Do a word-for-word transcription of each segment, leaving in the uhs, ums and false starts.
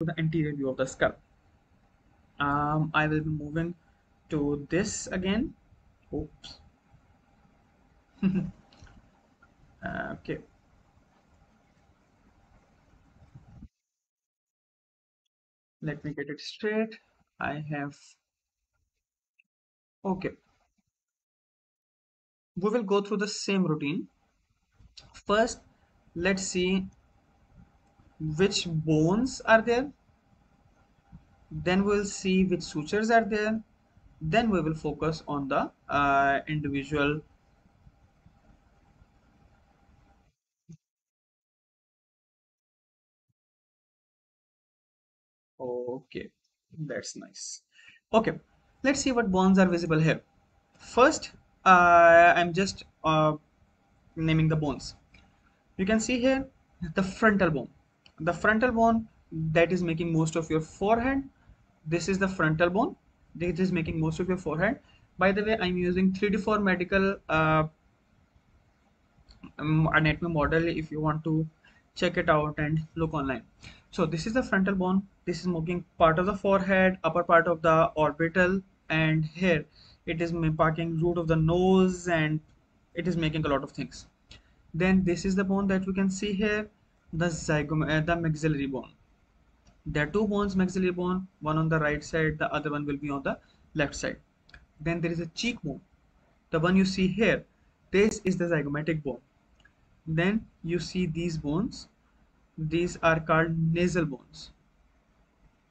to the anterior view of the skull. Um, I will be moving to this again. Oops. Okay. Let me get it straight. I have. Okay. We will go through the same routine. First, let's see which bones are there. Then we'll see which sutures are there. Then we will focus on the uh, individual . Okay, that's nice. Okay, let's see what bones are visible here. First, uh, I'm just uh, naming the bones. You can see here the frontal bone. The frontal bone that is making most of your forehead. This is the frontal bone that is making most of your forehead. By the way, I'm using three D four medical uh, anatomy model if you want to check it out and look online. So this is the frontal bone. This is making part of the forehead, upper part of the orbital, and here it is marking root of the nose, and it is making a lot of things. Then this is the bone that we can see here, the zygom uh, the maxillary bone. There are two bones, maxillary bone, one on the right side, the other one will be on the left side. Then there is a cheekbone, the one you see here. This is the zygomatic bone. Then you see these bones. These are called nasal bones.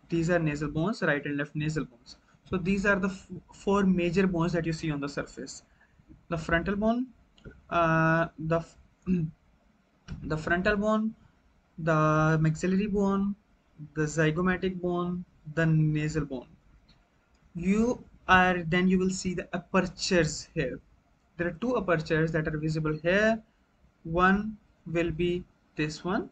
These are nasal bones, right and left nasal bones. So these are the four major bones that you see on the surface. The frontal bone, uh, the the frontal bone, the maxillary bone, the zygomatic bone, the nasal bone. You are then you will see the apertures here. There are two apertures that are visible here. One will be this one.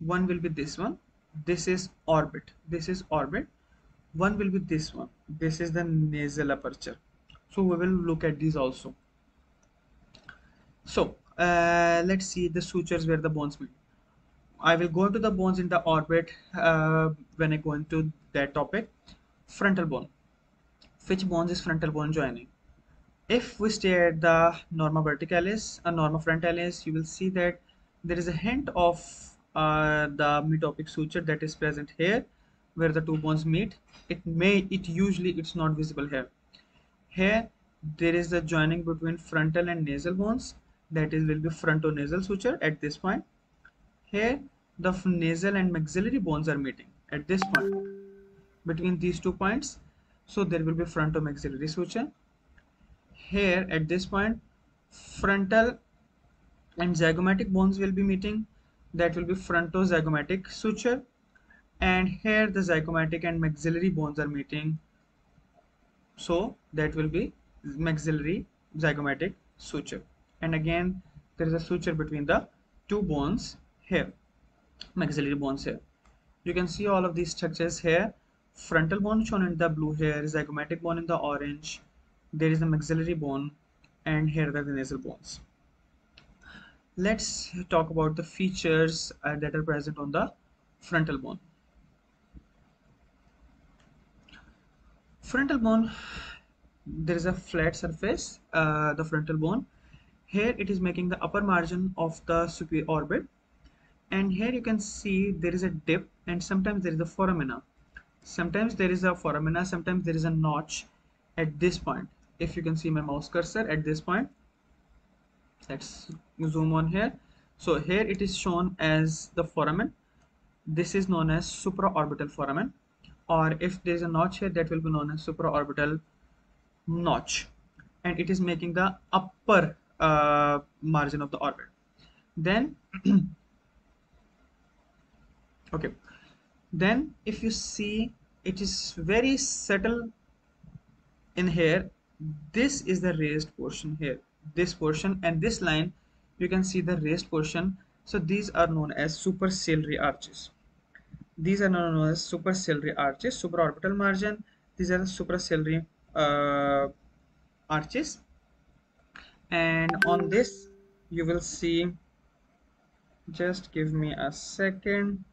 One will be this one. This is orbit. This is orbit. One will be this one. This is the nasal aperture. So we will look at these also. So uh, let's see the sutures where the bones meet. I will go into the bones in the orbit uh, when I go into that topic. Frontal bone. Which bones is frontal bone joining? If we stay at the norma verticalis and norma frontalis, you will see that there is a hint of Uh, the metopic suture that is present here, where the two bones meet. It may, it usually, it's not visible here. Here, there is the joining between frontal and nasal bones. That is, will be fronto nasal suture at this point. Here, the nasal and maxillary bones are meeting at this point. Between these two points, so there will be fronto maxillary suture. Here, at this point, frontal and zygomatic bones will be meeting. That will be frontozygomatic suture, and here the zygomatic and maxillary bones are meeting, so that will be maxillary zygomatic suture. And again there is a suture between the two bones here, maxillary bones here. You can see all of these structures here. Frontal bone shown in the blue here, zygomatic bone in the orange, there is the maxillary bone, and here are the nasal bones. Let's talk about the features uh, that are present on the frontal bone. Frontal bone, there is a flat surface, uh, the frontal bone. Here it is making the upper margin of the superior orbit. And here you can see there is a dip, and sometimes there is a foramina. Sometimes there is a foramina, sometimes there is a notch at this point. If you can see my mouse cursor at this point. Let's zoom on here. So here it is shown as the foramen. This is known as supraorbital foramen, or if there is a notch here, that will be known as supraorbital notch, and it is making the upper uh, margin of the orbit. Then okay, then if you see, it is very subtle in here. This is the raised portion here, this portion, and this line you can see the raised portion. So these are known as superciliary arches. These are known as superciliary arches, supraorbital margin. These are the superciliary uh, arches, and on this you will see Just give me a second.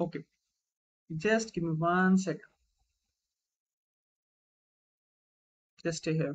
Okay, just give me one second. Just stay here.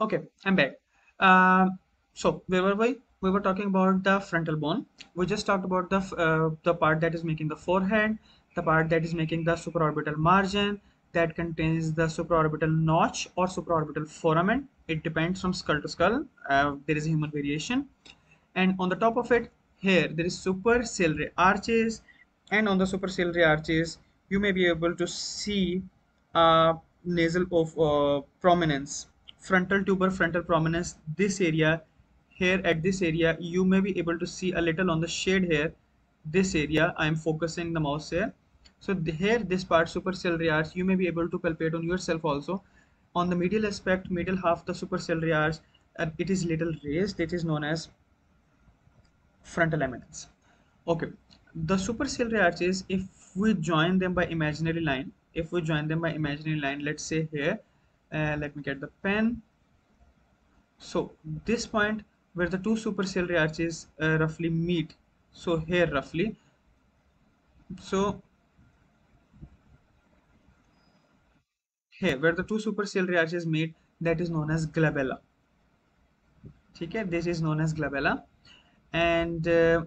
Okay, I'm back. Uh, so where were we? We were talking about the frontal bone. We just talked about the uh, the part that is making the forehead, the part that is making the supraorbital margin, that contains the supraorbital notch or supraorbital foramen. It depends from skull to skull. Uh, there is human variation. And on the top of it, here there is superciliary arches, and on the superciliary arches, you may be able to see uh, nasal of uh, prominence. Frontal tuber, frontal prominence, this area here. At this area you may be able to see a little on the shade here. This area I am focusing the mouse here. So the, here this part, superciliary arch, you may be able to palpate on yourself also. On the medial aspect, medial half, the superciliary arch, uh, it is little raised. It is known as frontal eminence. Okay, the superciliary arches, if we join them by imaginary line, if we join them by imaginary line, let's say here. Uh, let me get the pen. So this point where the two superciliary arches uh, roughly meet, so here roughly, so here where the two superciliary arches meet, that is known as glabella. Okay, this is known as glabella. And uh,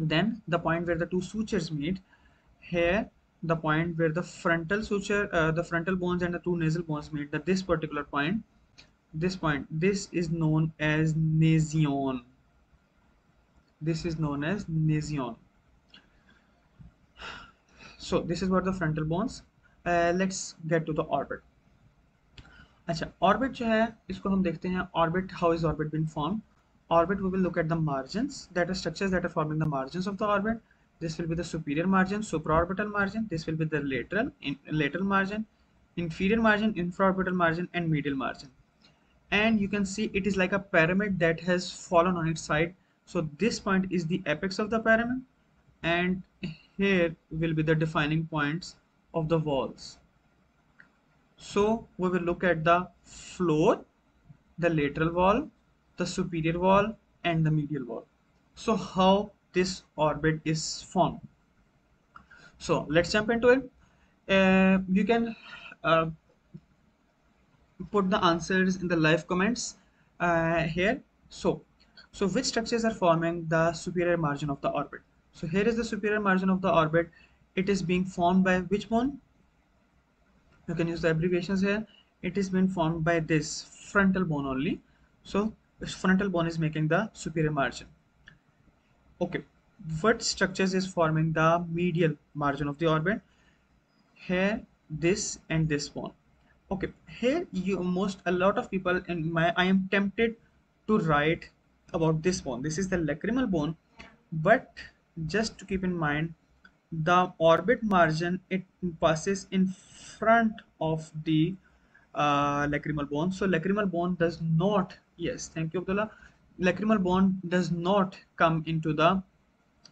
then the point where the two sutures meet, here the point where the frontal suture, uh, the frontal bones and the two nasal bones meet, that this particular point, this point, this is known as nasion. This is known as nasion. So this is what the frontal bones. Uh, let's get to the orbit. Achha, orbit जो है इसको हम देखते हैं. Orbit, how is orbit been formed? Orbit, we will look at the margins, that are structures that are forming the margins of the orbit. This will be the superior margin, supraorbital margin. This will be the lateral, in, lateral margin, inferior margin, infraorbital margin, and medial margin. And you can see it is like a pyramid that has fallen on its side. So this point is the apex of the pyramid, and here will be the defining points of the walls. So we will look at the floor, the lateral wall, the superior wall, and the medial wall. So how this orbit is formed? So let's jump into it. Uh, you can uh, put the answers in the live comments uh, here. So, so which structures are forming the superior margin of the orbit? So here is the superior margin of the orbit. It is being formed by which bone? You can use the abbreviations here. It is being formed by this frontal bone only. So this frontal bone is making the superior margin. Okay, what structures is forming the medial margin of the orbit? Here, this and this one. Okay, here you most a lot of people, and my I am tempted to write about this bone. This is the lacrimal bone, but just to keep in mind, the orbit margin, it passes in front of the uh, lacrimal bone. So lacrimal bone does not. Yes, thank you, Abdullah. Lacrimal bone does not come into the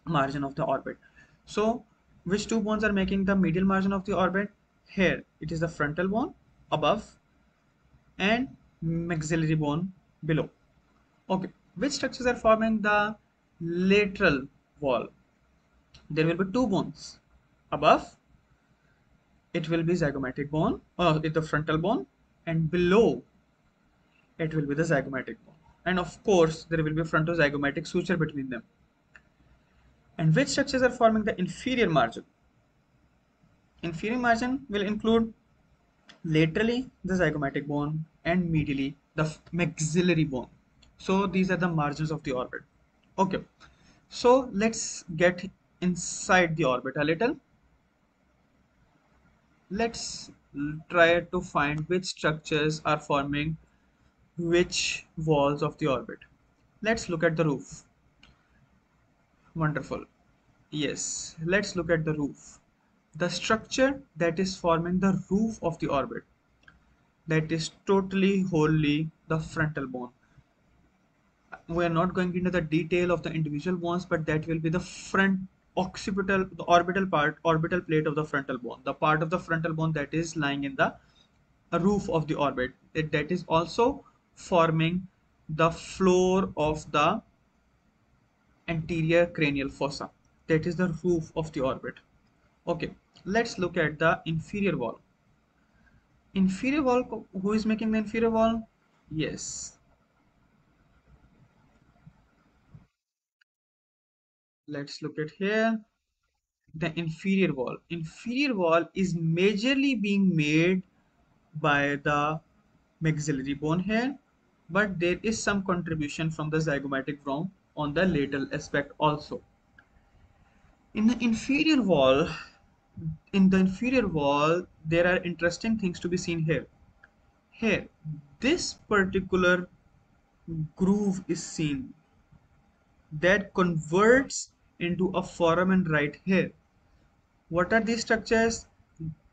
margin of the orbit. So which two bones are making the medial margin of the orbit? Here it is the frontal bone above and maxillary bone below. Okay, which structures are forming the lateral wall? There will be two bones above. It will be zygomatic bone, or the frontal bone, and below it will be the zygomatic bone. And of course, there will be frontozygomatic suture between them. And which structures are forming the inferior margin? Inferior margin will include laterally the zygomatic bone and medially the maxillary bone. So these are the margins of the orbit. Okay, so let's get inside the orbit a little. Let's try to find which structures are forming which walls of the orbit. Let's look at the roof. Wonderful. Yes, let's look at the roof. The structure that is forming the roof of the orbit, that is totally wholly the frontal bone. We are not going into the detail of the individual bones, but that will be the front occipital, the orbital part, orbital plate of the frontal bone, the part of the frontal bone that is lying in the roof of the orbit. It, that is also forming the floor of the anterior cranial fossa. That is the roof of the orbit. Okay, let's look at the inferior wall. Inferior wall, who is making the inferior wall? Yes. Let's look at here. The inferior wall. Inferior wall is majorly being made by the maxillary bone here, but there is some contribution from the zygomatic bone on the lateral aspect also. In the inferior wall, in the inferior wall, there are interesting things to be seen here. Here, this particular groove is seen that converts into a foramen right here. What are these structures?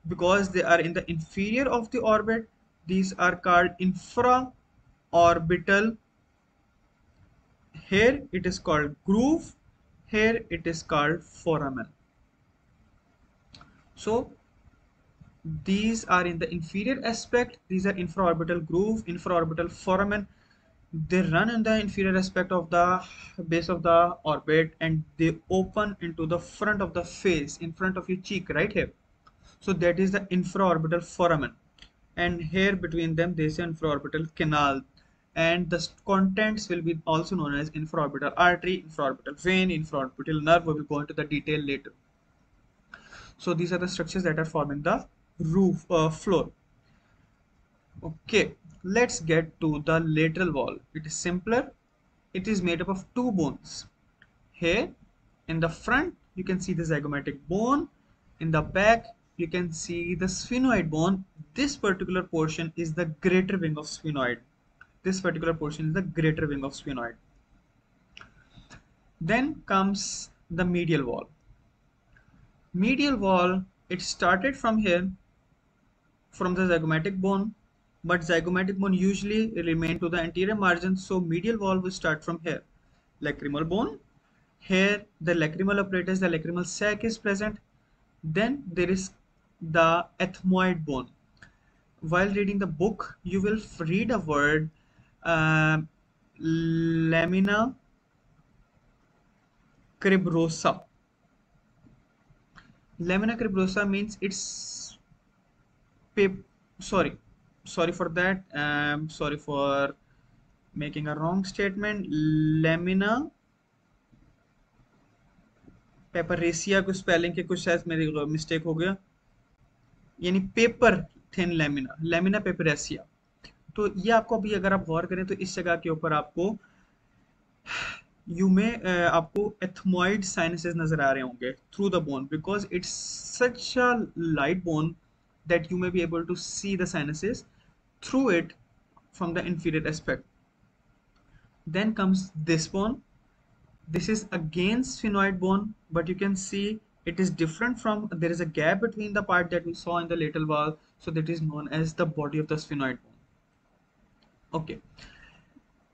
Because they are in the inferior of the orbit, these are called infraorbital. Here it is called groove, here it is called foramen. So these are in the inferior aspect, these are infraorbital groove, infraorbital foramen. They run in the inferior aspect of the base of the orbit and they open into the front of the face, in front of your cheek right here. So that is the infraorbital foramen, and here between them there is an infraorbital canal, and the contents will be also known as infraorbital artery, infraorbital vein, infraorbital nerve. We will go into the detail later. So these are the structures that are forming the roof uh, floor. Okay, let's get to the lateral wall. It is simpler. It is made up of two bones. Here in the front you can see the zygomatic bone, in the back you can see the sphenoid bone. This particular portion is the greater wing of sphenoid. This particular portion is the greater wing of sphenoid. Then comes the medial wall. Medial wall, it started from here, from the zygomatic bone, but zygomatic bone usually remain to the anterior margin, so medial wall will start from here. Lacrimal bone, here the lacrimal apparatus, the lacrimal sac is present. Then there is the ethmoid bone. While reading the book, you will read a word uh, lamina cribrosa. Lamina cribrosa means it's pap- sorry sorry for that um, sorry for making a wrong statement. Lamina papyracea को spelling के कुछ शायद मेरी mistake हो गया, यानी paper thin lamina, lamina papyracea. तो ये आपको अभी अगर आप गौर करें तो इस जगह के ऊपर आपको यू में आपको ethmoid sinuses नजर आ रहे होंगे through the bone, because it's such a light bone that you may be able to see the sinuses through it from the inferior aspect. Then comes this bone. This is again sphenoid bone, but you can see it is different from, there is a gap between the part that we saw in the lateral wall, so that is known as the body of the sphenoid bone. Okay,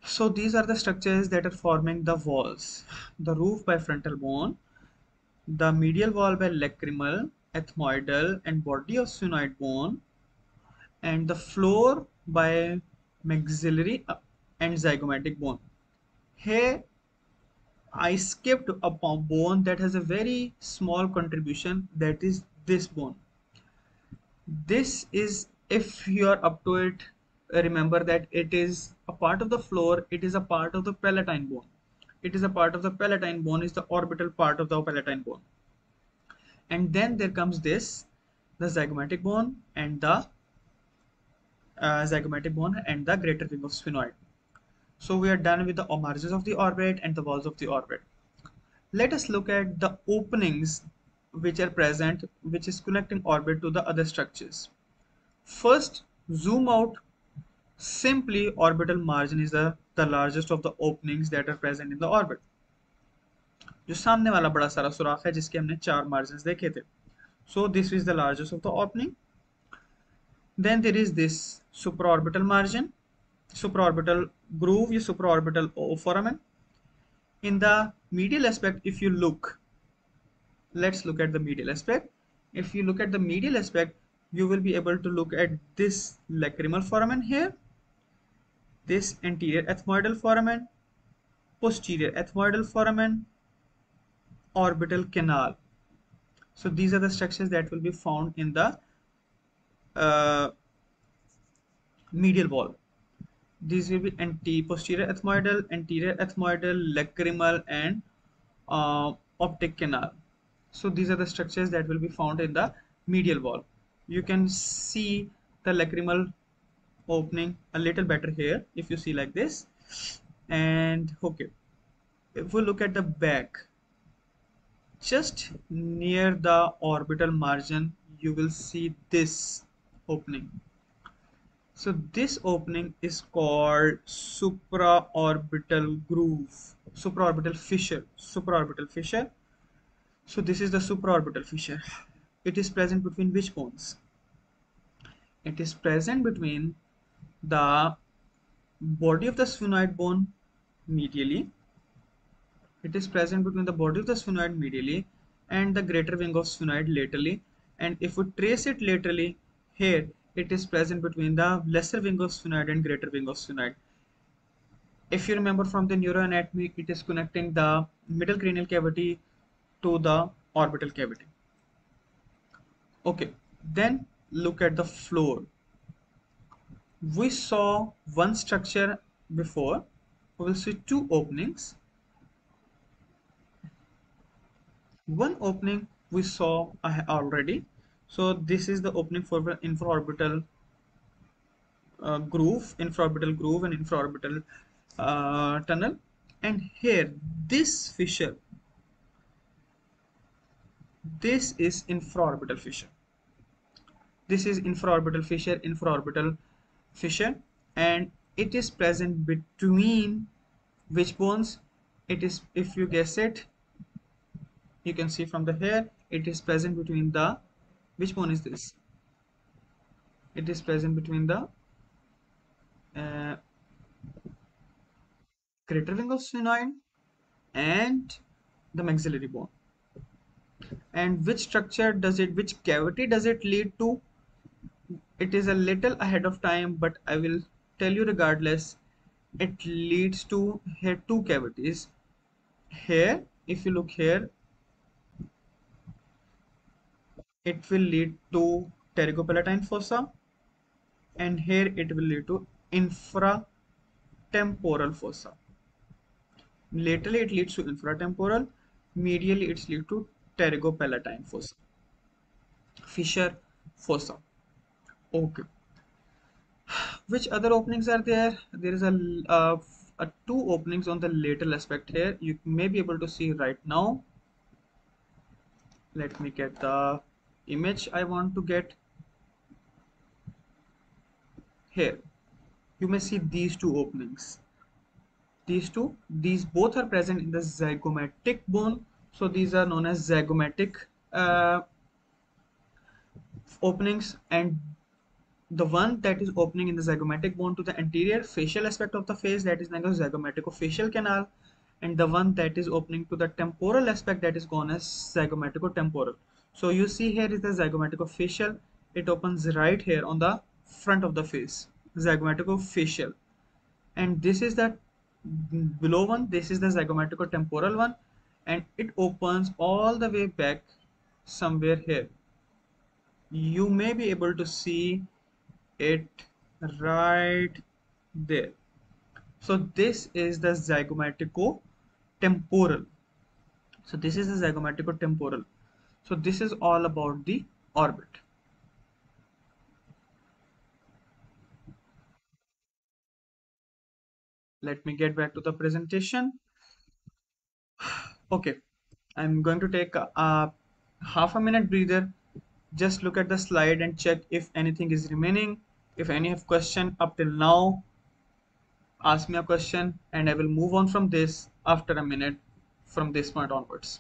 so these are the structures that are forming the walls: the roof by frontal bone, the medial wall by lacrimal, ethmoidal and body of sphenoid bone, and the floor by maxillary and zygomatic bone. Here I skipped a bone that has a very small contribution, that is this bone. This is, if you are up to it, remember that it is a part of the floor, it is a part of the palatine bone. It is a part of the palatine bone, is the orbital part of the palatine bone. And then there comes this, the zygomatic bone and the uh, zygomatic bone and the greater wing of sphenoid. So we are done with the margins of the orbit and the walls of the orbit. Let us look at the openings which are present, which is connecting orbit to the other structures. First, zoom out. Simply, orbital margin is the, the largest of the openings that are present in the orbit. जो सामने वाला बड़ा सारा सुराख है जिसके हमने चार margins देखे थे. So this is the largest of the opening. Then there is this supraorbital margin, supraorbital groove, या supraorbital foramen. In the medial aspect, if you look, let's look at the medial aspect. If you look at the medial aspect, you will be able to look at this lacrimal foramen here, this anterior ethmoidal foramen, posterior ethmoidal foramen, orbital canal. So these are the structures that will be found in the uh, medial wall. These will be anterior, posterior ethmoidal, anterior ethmoidal, lacrimal, and uh, optic canal. So these are the structures that will be found in the medial wall. You can see the lacrimal opening a little better here if you see like this. And okay, if we look at the back, just near the orbital margin, you will see this opening. So this opening is called supraorbital groove, supraorbital fissure, supraorbital fissure. So this is the supraorbital fissure. It is present between which bones? It is present between the body of the sphenoid bone medially. It is present between the body of the sphenoid medially and the greater wing of sphenoid laterally. And if we trace it laterally here, it is present between the lesser wing of sphenoid and greater wing of sphenoid. If you remember from the neuroanatomy, it is connecting the middle cranial cavity to the orbital cavity. Okay, then look at the floor. We saw one structure before. We will see two openings. One opening we saw already. So this is the opening for infraorbital uh, groove, infraorbital groove and infraorbital uh, tunnel. And here, this fissure, this is infraorbital fissure. This is infraorbital fissure, infraorbital fissure, and it is present between which bones? It is, if you guess it, you can see from the hair, it is present between the, which bone is this? It is present between the uh, greater wing of sphenoid and the maxillary bone. And which structure does it, which cavity does it lead to? It is a little ahead of time, but I will tell you regardless. It leads to here two cavities. Here, if you look here, it will lead to pterygopalatine fossa, and here it will lead to infratemporal fossa. Laterally, it leads to infratemporal. Medially, it leads to pterygopalatine fossa, fissure fossa. Okay, which other openings are there? There is a, uh, a two openings on the lateral aspect here. You may be able to see right now. Let me get the image I want to get. Here you may see these two openings. These two, these both are present in the zygomatic bone. So these are known as zygomatic uh, openings, and the one that is opening in the zygomatic bone to the anterior facial aspect of the face, that is known as zygomaticofacial canal, and the one that is opening to the temporal aspect, that is known as zygomaticotemporal. So you see here is the zygomaticofacial. It opens right here on the front of the face, zygomaticofacial, and this is the below one. This is the zygomaticotemporal one. And it opens all the way back somewhere here. You may be able to see it right there. So this is the zygomaticotemporal. So this is the zygomaticotemporal. So this is all about the orbit. Let me get back to the presentation. Okay, I'm going to take a, a half a minute breather. Just look at the slide and check if anything is remaining. If any have question up till now, ask me a question and I will move on from this after a minute from this point onwards.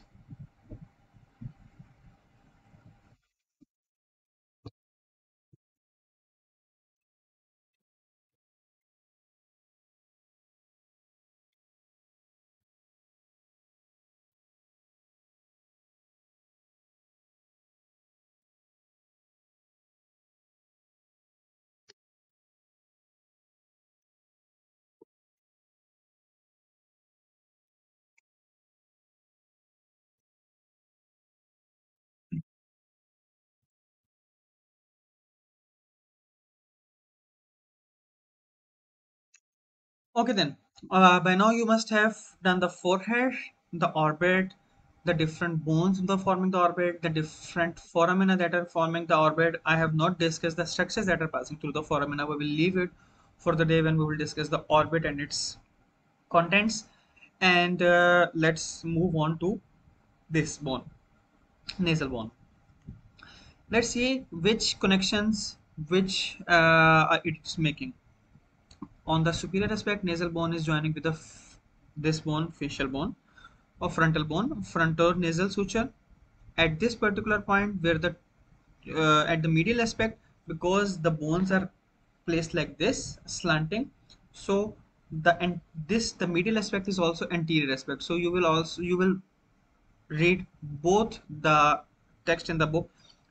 Okay, then uh, by now you must have done the forehead, the orbit, the different bones that are forming the orbit, the different foramina that are forming the orbit. I have not discussed the structures that are passing through the foramina. We will leave it for the day when we will discuss the orbit and its contents. And uh, let's move on to this bone, nasal bone. Let's see which connections which uh, it's making. On the superior aspect, nasal bone is joining with the this bone, facial bone or frontal bone, fronto nasal suture. At this particular point, where the uh, at the medial aspect, because the bones are placed like this, slanting, so the and this the medial aspect is also anterior aspect. So you will also you will read both the text in the book.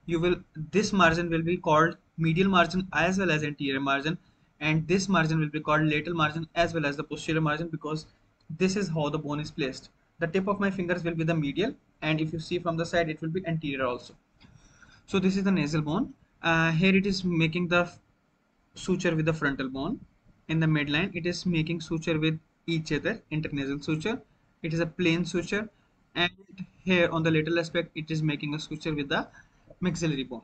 You will this margin will be called medial margin as well as anterior margin. And this margin will be called lateral margin as well as the posterior margin, because this is how the bone is placed. The tip of my fingers will be the medial, and if you see from the side, it will be anterior also. So this is the nasal bone. Uh, here it is making the suture with the frontal bone. In the midline, it is making suture with each other, internasal suture. It is a plain suture. And here on the lateral aspect, it is making a suture with the maxillary bone.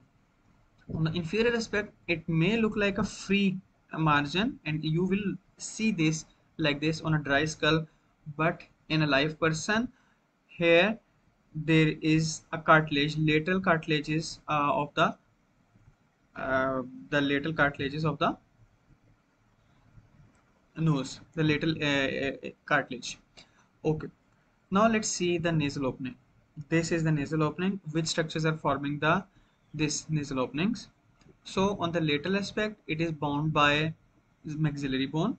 On the inferior aspect, it may look like a free margin, and you will see this like this on a dry skull, but in a live person here there is a cartilage, lateral cartilages uh, of the uh, the lateral cartilages of the nose, the lateral uh, cartilage. Okay, now let's see the nasal opening. This is the nasal opening. Which structures are forming the this nasal openings? So on the lateral aspect, it is bound by maxillary bone.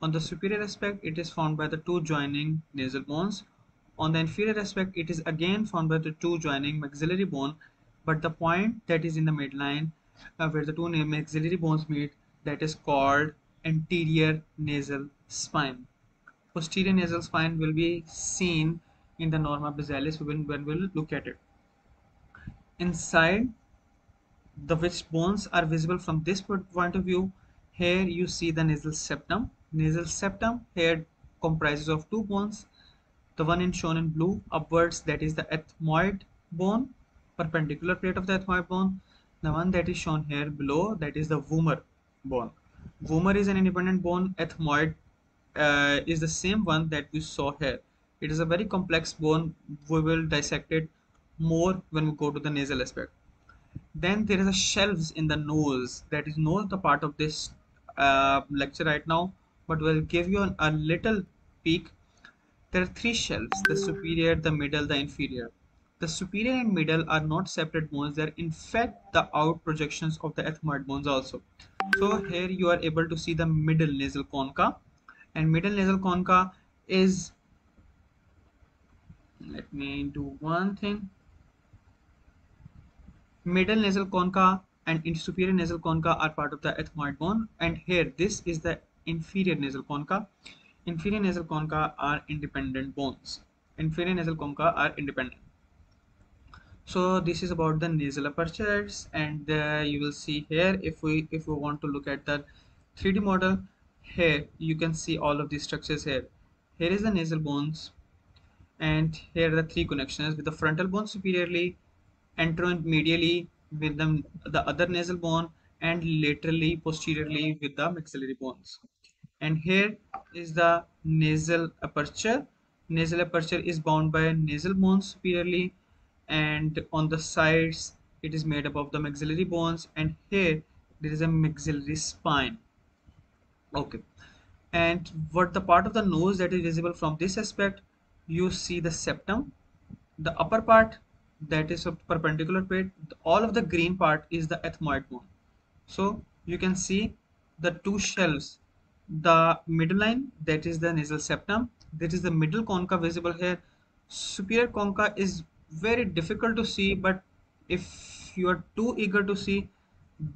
On the superior aspect, it is formed by the two joining nasal bones. On the inferior aspect, it is again formed by the two joining maxillary bone. But the point that is in the midline, uh, where the two maxillary bones meet, that is called anterior nasal spine. Posterior nasal spine will be seen in the norma basilis when, when we will look at it. Inside, the which bones are visible from this point of view, here you see the nasal septum. Nasal septum here comprises of two bones, the one in shown in blue upwards, that is the ethmoid bone, perpendicular plate of the ethmoid bone. The one that is shown here below, that is the vomer bone. Vomer is an independent bone. Ethmoid uh, is the same one that we saw here. It is a very complex bone. We will dissect it more when we go to the nasal aspect. Then there is a shelves in the nose. That is not the part of this uh, lecture right now, but we'll give you an, a little peek. There are three shelves: the superior, the middle, the inferior. The superior and middle are not separate bones. They are in fact the out projections of the ethmoid bones also. So here you are able to see the middle nasal concha, and middle nasal concha is. Let me do one thing. Middle nasal concha and superior nasal concha are part of the ethmoid bone, and here this is the inferior nasal concha. Inferior nasal concha are independent bones. Inferior nasal concha are independent. So this is about the nasal apertures, and uh, you will see here if we if we want to look at the three D model, here you can see all of these structures here. Here is the nasal bones, and here are the three connections with the frontal bone superiorly, anteromedially with the, the other nasal bone, and laterally posteriorly with the maxillary bones. And here is the nasal aperture. Nasal aperture is bound by nasal bones superiorly, and on the sides it is made up of the maxillary bones, and here there is a maxillary spine. Okay, and what the part of the nose that is visible from this aspect, you see the septum, the upper part that is a perpendicular plate, all of the green part is the ethmoid bone. So you can see the two shelves, the middle line that is the nasal septum, that is the middle concha visible here. Superior concha is very difficult to see, but if you are too eager to see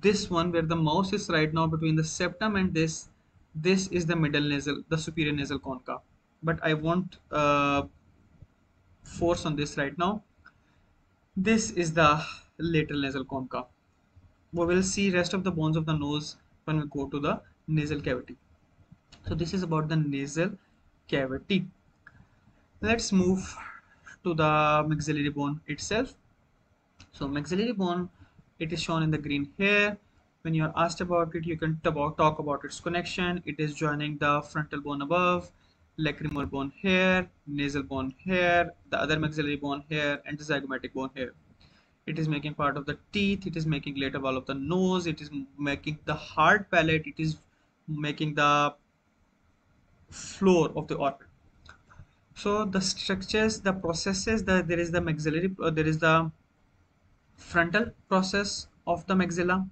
this one where the mouse is right now between the septum and this, this is the middle nasal, the superior nasal concha, but I won't uh, force on this right now. This is the lateral nasal concha. We will see rest of the bones of the nose when we go to the nasal cavity. So this is about the nasal cavity. Let's move to the maxillary bone itself. So maxillary bone, it is shown in the green here. When you are asked about it, you can talk about its connection. It is joining the frontal bone above, lacrimal bone here, nasal bone here, the other maxillary bone here, and the zygomatic bone here. It is making part of the teeth, it is making later wall of the nose, it is making the hard palate, it is making the floor of the organ. So the structures, the processes, the, there is the maxillary, uh, there is the frontal process of the maxilla,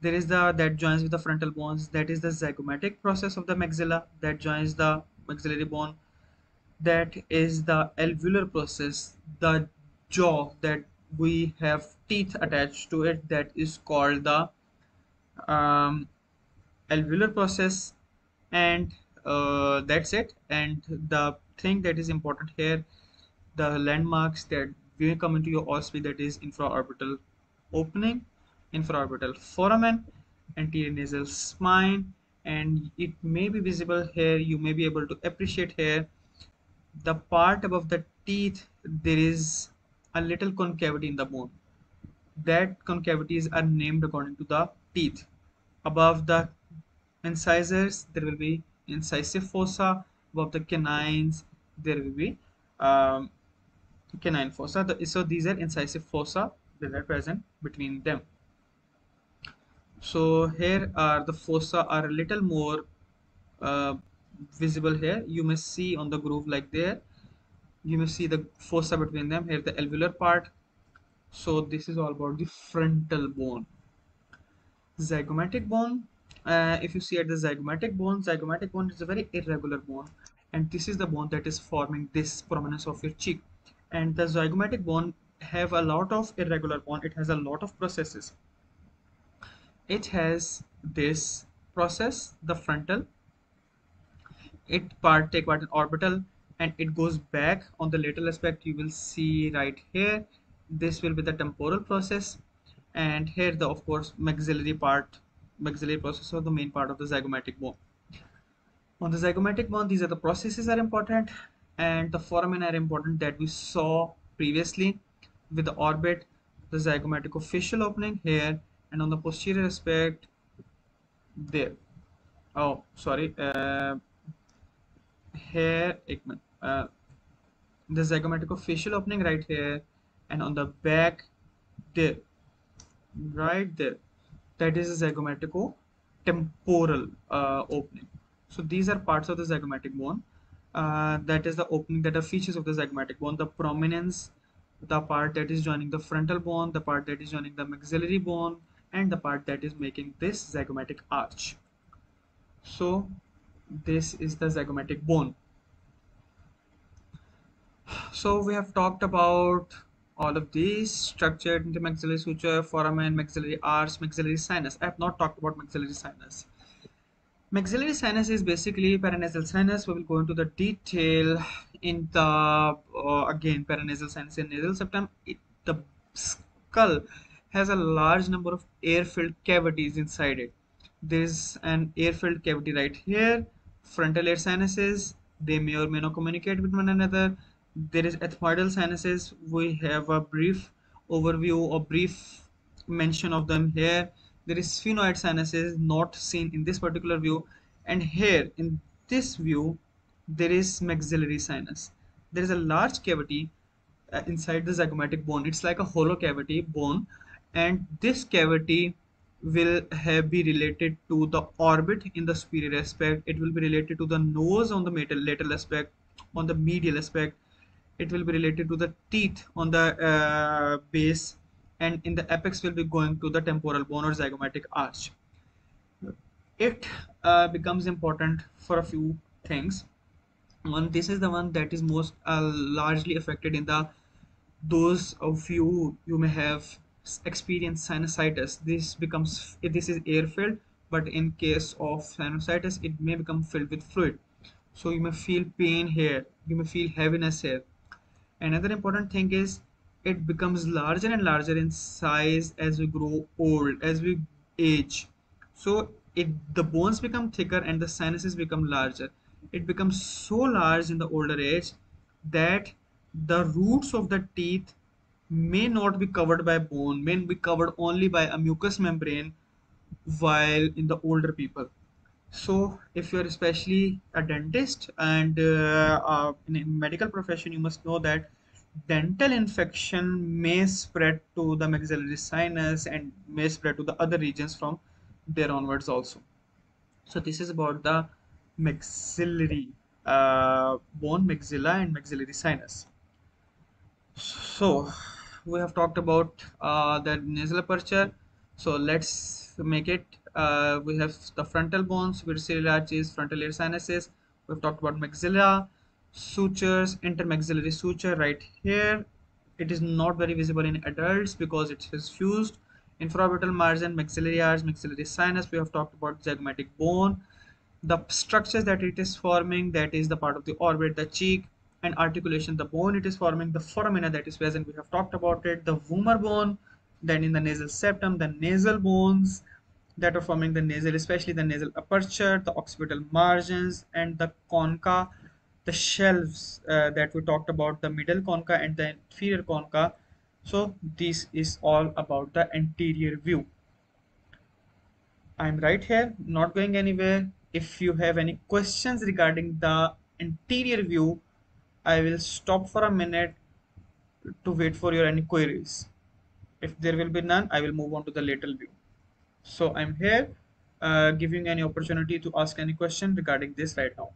there is the that joins with the frontal bones, that is the zygomatic process of the maxilla that joins the maxillary bone, that is the alveolar process, the jaw that we have teeth attached to it, that is called the um, alveolar process, and uh, that's it. And the thing that is important here, the landmarks that we come into your O S P, that is infraorbital opening, infraorbital foramen, anterior nasal spine, and it may be visible here, you may be able to appreciate here the part above the teeth, there is a little concavity in the bone. That concavities are named according to the teeth. Above the incisors there will be incisive fossa, above the canines there will be um, canine fossa. So these are incisive fossa that are present between them. So here are the fossa are a little more uh, visible here. You may see on the groove like there. You may see the fossa between them. Here the alveolar part. So this is all about the frontal bone. Zygomatic bone. Uh, if you see at the zygomatic bone, zygomatic bone is a very irregular bone, and this is the bone that is forming this prominence of your cheek. And the zygomatic bone have a lot of irregular bone. It has a lot of processes. It has this process, the frontal, it part take part in orbital, and it goes back on the lateral aspect. You will see right here, this will be the temporal process, and here the of course maxillary part, maxillary process or the main part of the zygomatic bone. On the zygomatic bone, these are the processes are important, and the foramen are important that we saw previously with the orbit, the zygomaticofacial opening here, and on the posterior aspect there, oh sorry, uh, here uh, the zygomaticofacial opening right here, and on the back there, right there, that is the zygomaticotemporal uh, opening. So these are parts of the zygomatic bone, uh, that is the opening that are features of the zygomatic bone, the prominence, the part that is joining the frontal bone, the part that is joining the maxillary bone, and the part that is making this zygomatic arch. So this is the zygomatic bone. So we have talked about all of these: structure, intermaxillary suture, foramen, maxillary arch, maxillary sinus. I have not talked about maxillary sinus. Maxillary sinus is basically paranasal sinus. We will go into the detail in the uh, again paranasal sinus and nasal septum. It, the skull has a large number of air-filled cavities inside it. There's an air-filled cavity right here, frontal air sinuses, they may or may not communicate with one another. There is ethmoidal sinuses, we have a brief overview or brief mention of them here. There is sphenoid sinuses, not seen in this particular view, and here in this view there is maxillary sinus. There is a large cavity uh, inside the zygomatic bone. It's like a hollow cavity bone, and this cavity will have be related to the orbit in the superior aspect. It will be related to the nose on the lateral aspect, on the medial aspect. It will be related to the teeth on the uh, base, and in the apex will be going to the temporal bone or zygomatic arch. It uh, becomes important for a few things. One, this is the one that is most uh, largely affected in the those of you you may have experienced sinusitis. This becomes this is air filled, but in case of sinusitis, it may become filled with fluid. So you may feel pain here. You may feel heaviness here. Another important thing is it becomes larger and larger in size as we grow old, as we age. So it the bones become thicker and the sinuses become larger. It becomes so large in the older age that the roots of the teeth may not be covered by bone, may be covered only by a mucous membrane while in the older people. So if you are especially a dentist and uh, uh, in a medical profession, you must know that dental infection may spread to the maxillary sinus and may spread to the other regions from there onwards also. So this is about the maxillary uh, bone, maxilla, and maxillary sinus. So we have talked about uh, the nasal aperture. So let's make it. Uh, we have the frontal bones, superciliary arches, frontal ear sinuses. We've talked about maxilla, sutures, intermaxillary suture right here. It is not very visible in adults because it is fused. Infraorbital margin, maxillary arch, maxillary sinus. We have talked about zygomatic bone, the structures that it is forming, that is the part of the orbit, the cheek, and articulation, the bone it is forming, the foramina that is present. We have talked about it, the vomer bone, then in the nasal septum, the nasal bones that are forming the nasal, especially the nasal aperture, the occipital margins, and the concha, the shelves uh, that we talked about, the middle concha and the inferior concha. So this is all about the anterior view. I'm right here, not going anywhere. If you have any questions regarding the anterior view, I will stop for a minute to wait for your any queries. If there will be none, I will move on to the lateral view. So I'm here uh, giving any opportunity to ask any question regarding this right now.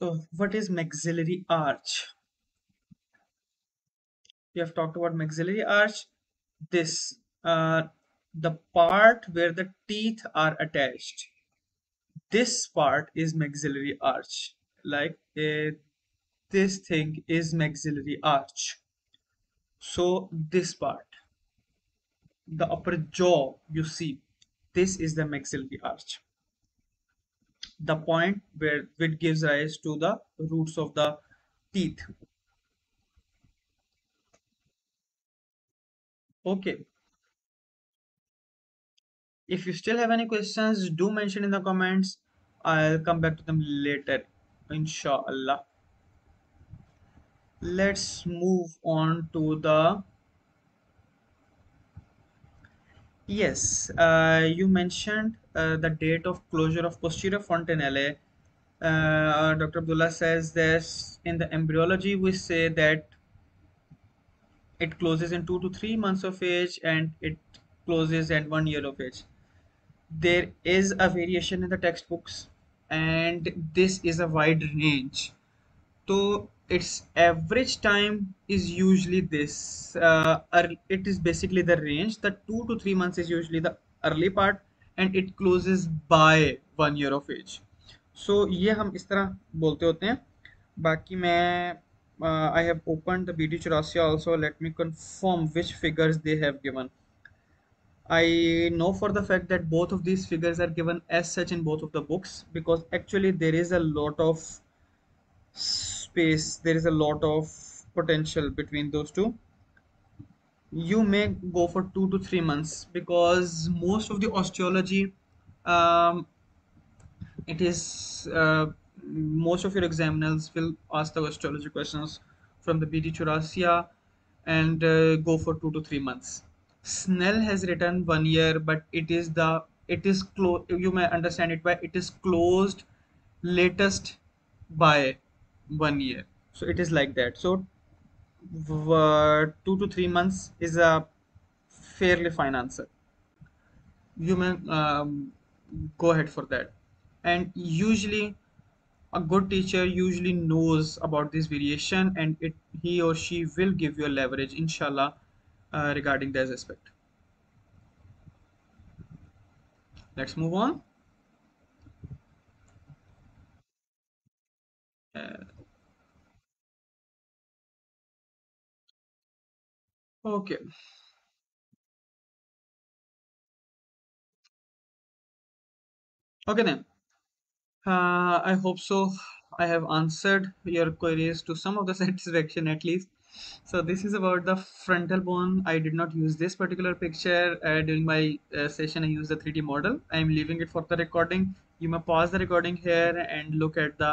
So what is maxillary arch? We have talked about maxillary arch. This, uh, the part where the teeth are attached. This part is maxillary arch. Like a, this thing is maxillary arch. So this part, the upper jaw you see, this is the maxillary arch. The point where it gives rise to the roots of the teeth. Okay. If you still have any questions, do mention in the comments. I'll come back to them later, inshallah. Let's move on to the. Yes, uh, you mentioned uh, the date of closure of posterior fontanelle. Uh, Doctor Abdullah says this in the embryology, we say that it closes in two to three months of age and it closes at one year of age. There is a variation in the textbooks and this is a wide range. So its average time is usually this, uh, early, it is basically the range, the two to three months is usually the early part, and it closes by one year of age. So ये हम इस तरह बोलते होते हैं. बाकी मैं uh, I have opened the B D Chaurasia also. Let me confirm which figures they have given. I know for the fact that both of these figures are given as such in both of the books, because actually there is a lot of space, there is a lot of potential between those two. You may go for two to three months because most of the osteology, um, it is uh, most of your examiners will ask the osteology questions from the B D Chaurasia, and uh, go for two to three months. Snell has written one year, but it is the it is close. You may understand it by it is closed latest by one year. So it is like that. So Uh, two to three months is a fairly fine answer. You may um, go ahead for that, and usually a good teacher usually knows about this variation, and it he or she will give you a leverage, inshallah, uh, regarding this aspect. Let's move on. uh, Okay. Okay then. Uh, I hope so. I have answered your queries to some of the satisfaction at least. So this is about the frontal bone. I did not use this particular picture uh, during my uh, session. I used the three D model. I am leaving it for the recording. You may pause the recording here and look at the.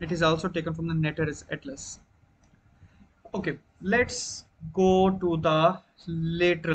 It is also taken from the Netter's Atlas. Okay. Let's go to the lateral